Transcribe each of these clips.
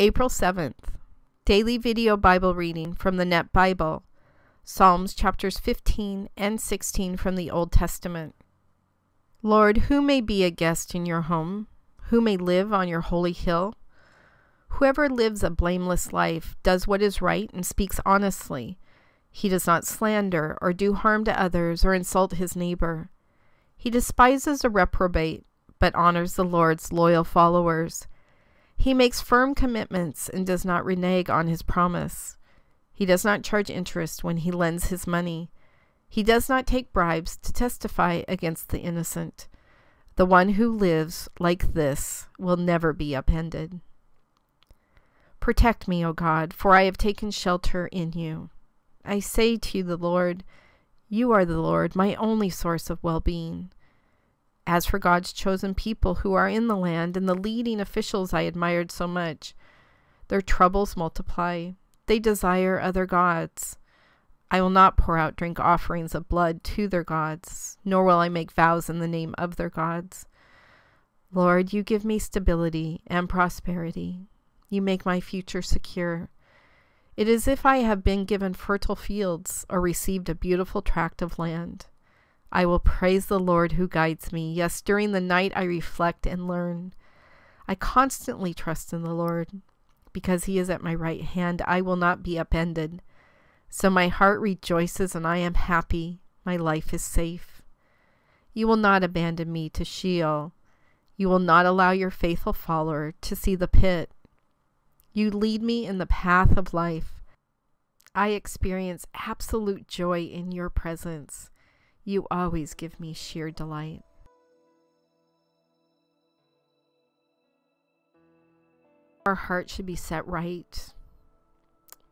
April 7th, Daily Video Bible Reading from the NET Bible, Psalms chapters 15 and 16 from the Old Testament. Lord, who may be a guest in your home? Who may live on your holy hill? Whoever lives a blameless life, does what is right and speaks honestly. He does not slander or do harm to others or insult his neighbor. He despises a reprobate, but honors the Lord's loyal followers. He makes firm commitments and does not renege on his promise. He does not charge interest when he lends his money. He does not take bribes to testify against the innocent. The one who lives like this will never be upended. Protect me, O God, for I have taken shelter in you. I say to the Lord, you are the Lord, my only source of well-being. As for God's chosen people who are in the land and the leading officials I admired so much, their troubles multiply. They desire other gods. I will not pour out drink offerings of blood to their gods, nor will I make vows in the name of their gods. Lord, you give me stability and prosperity. You make my future secure. It is as if I have been given fertile fields or received a beautiful tract of land. I will praise the Lord who guides me. Yes, during the night I reflect and learn. I constantly trust in the Lord. Because he is at my right hand, I will not be upended. So my heart rejoices and I am happy. My life is safe. You will not abandon me to Sheol. You will not allow your faithful follower to see the pit. You lead me in the path of life. I experience absolute joy in your presence. You always give me sheer delight. Our heart should be set right.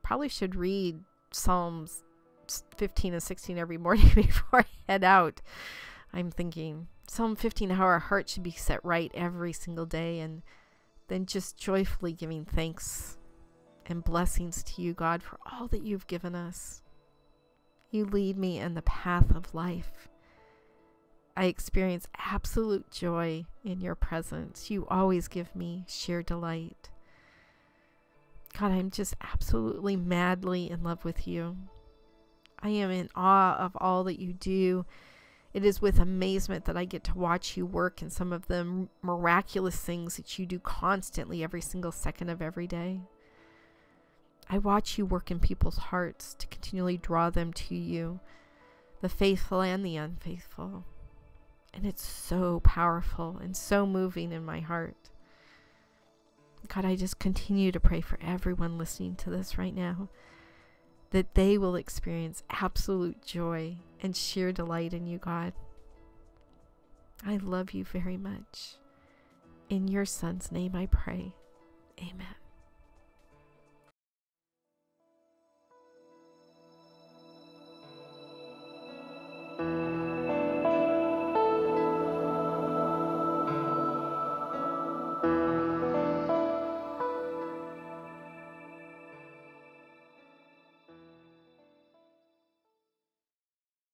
Probably should read Psalms 15 and 16 every morning before I head out. I'm thinking Psalm 15, how our heart should be set right every single day, and then just joyfully giving thanks and blessings to you, God, for all that you've given us. You lead me in the path of life. I experience absolute joy in your presence. You always give me sheer delight. God, I'm just absolutely madly in love with you. I am in awe of all that you do. It is with amazement that I get to watch you work in some of the miraculous things that you do constantly every single second of every day. I watch you work in people's hearts to continually draw them to you, the faithful and the unfaithful. And it's so powerful and so moving in my heart. God, I just continue to pray for everyone listening to this right now, that they will experience absolute joy and sheer delight in you, God. I love you very much. In your Son's name I pray. Amen.